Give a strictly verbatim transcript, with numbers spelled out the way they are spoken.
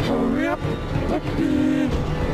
Hurry up, puppy!